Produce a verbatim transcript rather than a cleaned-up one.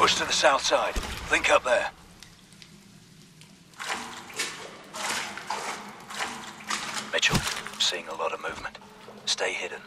Push to the south side. Link up there. Mitchell, I'm seeing a lot of movement. Stay hidden.